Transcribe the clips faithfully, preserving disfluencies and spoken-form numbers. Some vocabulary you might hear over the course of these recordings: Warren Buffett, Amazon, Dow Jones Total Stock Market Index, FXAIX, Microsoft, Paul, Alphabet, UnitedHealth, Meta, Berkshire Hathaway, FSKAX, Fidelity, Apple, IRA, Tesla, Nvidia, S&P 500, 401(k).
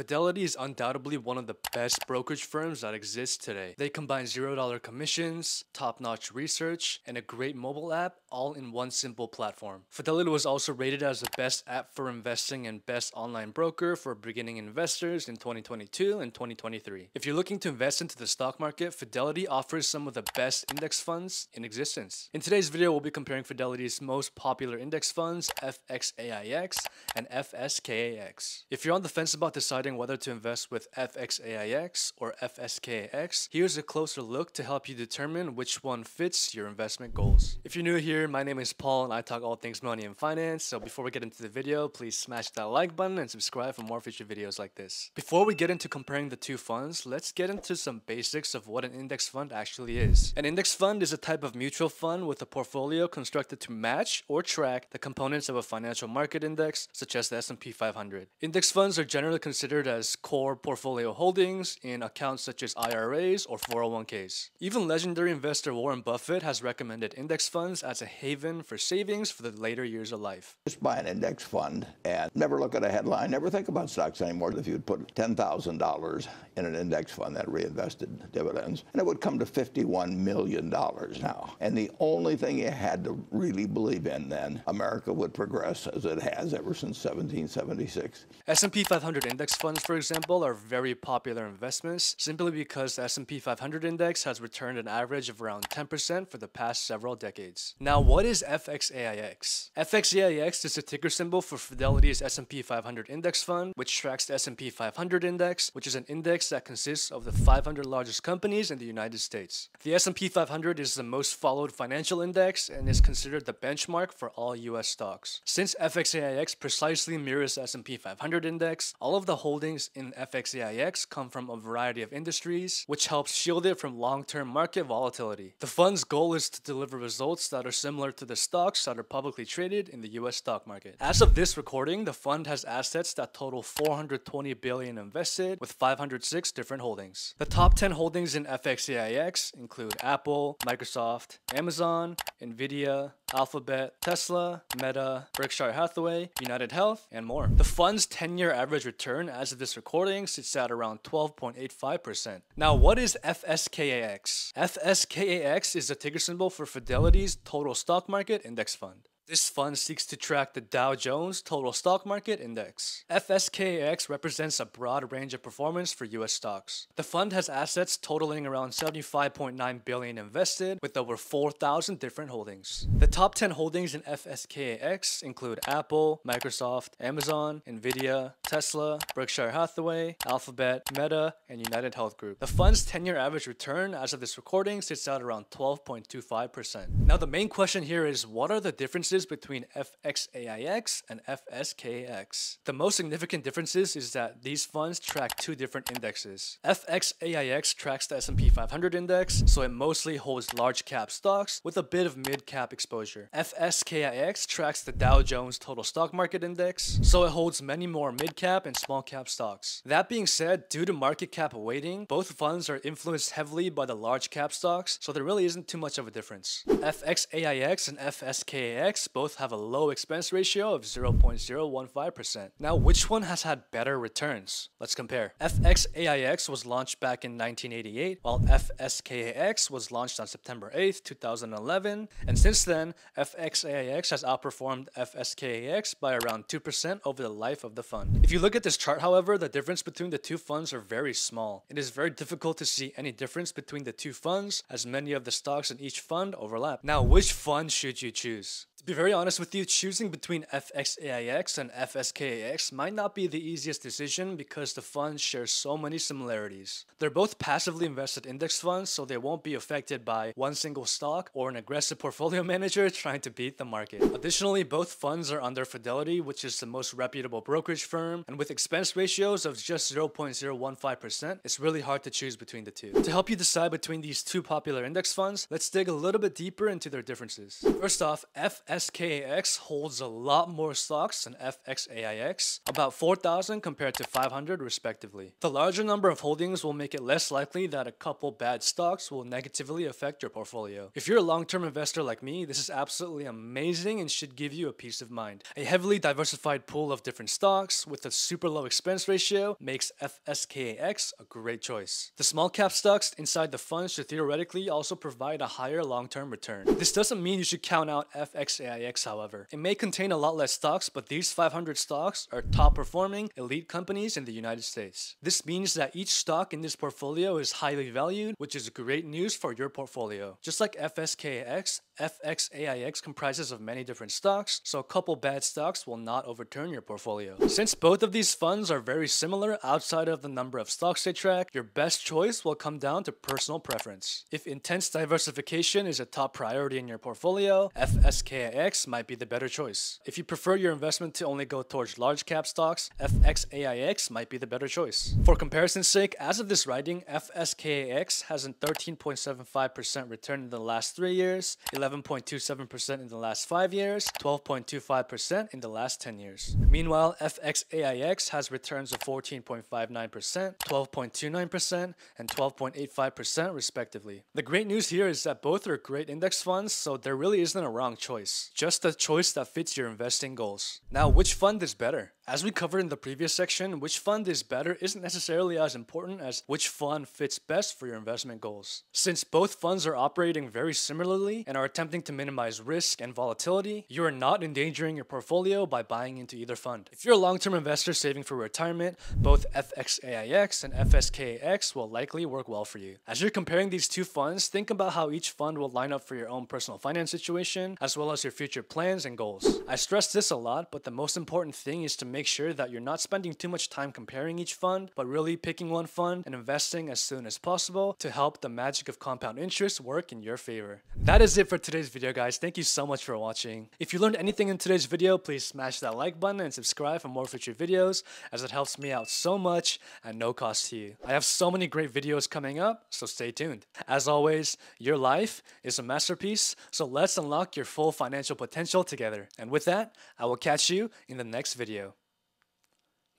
Fidelity is undoubtedly one of the best brokerage firms that exists today. They combine zero dollar commissions, top-notch research, and a great mobile app all in one simple platform. Fidelity was also rated as the best app for investing and best online broker for beginning investors in twenty twenty-two and twenty twenty-three. If you're looking to invest into the stock market, Fidelity offers some of the best index funds in existence. In today's video, we'll be comparing Fidelity's most popular index funds, F X A I X and F S K A X. If you're on the fence about deciding whether to invest with F X A I X or F S K A X, here's a closer look to help you determine which one fits your investment goals. If you're new here, my name is Paul and I talk all things money and finance, so before we get into the video, please smash that like button and subscribe for more future videos like this. Before we get into comparing the two funds, let's get into some basics of what an index fund actually is. An index fund is a type of mutual fund with a portfolio constructed to match or track the components of a financial market index, such as the S and P five hundred. Index funds are generally considered as core portfolio holdings in accounts such as I R As or four oh one Ks. Even legendary investor Warren Buffett has recommended index funds as a haven for savings for the later years of life. Just buy an index fund and never look at a headline, never think about stocks anymore. If you'd put ten thousand dollars in an index fund that reinvested dividends, and it would come to fifty-one million dollars now. And the only thing you had to really believe in then, America would progress as it has ever since seventeen seventy-six. S and P five hundred index funds, for example, are very popular investments simply because the S and P five hundred index has returned an average of around ten percent for the past several decades. Now, what is F X A I X? F X A I X is a ticker symbol for Fidelity's S and P five hundred index fund, which tracks the S and P five hundred index, which is an index that consists of the five hundred largest companies in the United States. The S and P five hundred is the most followed financial index and is considered the benchmark for all U S stocks. Since F X A I X precisely mirrors the S and P five hundred index, all of the holdings in F X A I X come from a variety of industries, which helps shield it from long-term market volatility. The fund's goal is to deliver results that are similar to the stocks that are publicly traded in the U S stock market. As of this recording, the fund has assets that total four hundred twenty billion dollars invested with five hundred six different holdings. The top ten holdings in F X A I X include Apple, Microsoft, Amazon, Nvidia, Alphabet, Tesla, Meta, Berkshire Hathaway, UnitedHealth, and more. The fund's ten-year average return as of this recording sits at around twelve point eight five percent. Now, what is F S K A X? F S K A X is the ticker symbol for Fidelity's Total Stock Market Index Fund. This fund seeks to track the Dow Jones Total Stock Market Index. F S K A X represents a broad range of performance for U S stocks. The fund has assets totaling around seventy-five point nine billion dollars invested with over four thousand different holdings. The top ten holdings in F S K A X include Apple, Microsoft, Amazon, Nvidia, Tesla, Berkshire Hathaway, Alphabet, Meta, and UnitedHealth Group. The fund's ten-year average return as of this recording sits at around twelve point two five percent. Now, the main question here is, what are the differences between F X A I X and F S K A X? The most significant differences is that these funds track two different indexes. F X A I X tracks the S and P five hundred index, so it mostly holds large cap stocks with a bit of mid cap exposure. F S K A I X tracks the Dow Jones Total Stock Market Index, so it holds many more mid cap and small cap stocks. That being said, due to market cap weighting, both funds are influenced heavily by the large cap stocks, so there really isn't too much of a difference. F X A I X and F S K A I X both have a low expense ratio of zero point zero one five percent. Now, which one has had better returns? Let's compare. F X A I X was launched back in nineteen eighty-eight, while F S K A X was launched on September eighth two thousand eleven, and since then, F X A I X has outperformed F S K A I X by around two percent over the life of the fund. If you look at this chart, however, the difference between the two funds are very small. It is very difficult to see any difference between the two funds, as many of the stocks in each fund overlap. Now, which fund should you choose? To be very honest with you, choosing between F X A I X and F S K A I X might not be the easiest decision because the funds share so many similarities. They're both passively invested index funds, so they won't be affected by one single stock or an aggressive portfolio manager trying to beat the market. Additionally, both funds are under Fidelity, which is the most reputable brokerage firm, and with expense ratios of just zero point zero one five percent, it's really hard to choose between the two. To help you decide between these two popular index funds, let's dig a little bit deeper into their differences. First off, F F S K A X holds a lot more stocks than F X A I X, about four thousand compared to five hundred respectively. The larger number of holdings will make it less likely that a couple bad stocks will negatively affect your portfolio. If you're a long-term investor like me, this is absolutely amazing and should give you a peace of mind. A heavily diversified pool of different stocks with a super low expense ratio makes F S K A X a great choice. The small cap stocks inside the fund should theoretically also provide a higher long-term return. This doesn't mean you should count out F X A I X, however. It may contain a lot less stocks, but these five hundred stocks are top performing elite companies in the United States. This means that each stock in this portfolio is highly valued, which is great news for your portfolio. Just like F S K A X, F X A I X comprises of many different stocks, so a couple bad stocks will not overturn your portfolio. Since both of these funds are very similar outside of the number of stocks they track, your best choice will come down to personal preference. If intense diversification is a top priority in your portfolio, F S K A I X might be the better choice. If you prefer your investment to only go towards large cap stocks, F X A I X might be the better choice. For comparison's sake, as of this writing, F S K A I X has a thirteen point seven five percent return in the last three years, eleven point two seven percent in the last five years, twelve point two five percent in the last ten years. Meanwhile, F X A I X has returns of fourteen point five nine percent, twelve point two nine percent, and twelve point eight five percent respectively. The great news here is that both are great index funds, so there really isn't a wrong choice, just a choice that fits your investing goals. Now, which fund is better? As we covered in the previous section, which fund is better isn't necessarily as important as which fund fits best for your investment goals. Since both funds are operating very similarly and are attempting to minimize risk and volatility, you are not endangering your portfolio by buying into either fund. If you're a long-term investor saving for retirement, both F X A I X and F S K A I X will likely work well for you. As you're comparing these two funds, think about how each fund will line up for your own personal finance situation, as well as your future plans and goals. I stress this a lot, but the most important thing is to make Make sure that you're not spending too much time comparing each fund, but really picking one fund and investing as soon as possible to help the magic of compound interest work in your favor. That is it for today's video, guys. Thank you so much for watching. If you learned anything in today's video, please smash that like button and subscribe for more future videos, as it helps me out so much at no cost to you. I have so many great videos coming up, so stay tuned. As always, your life is a masterpiece, so let's unlock your full financial potential together. And with that, I will catch you in the next video.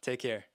Take care.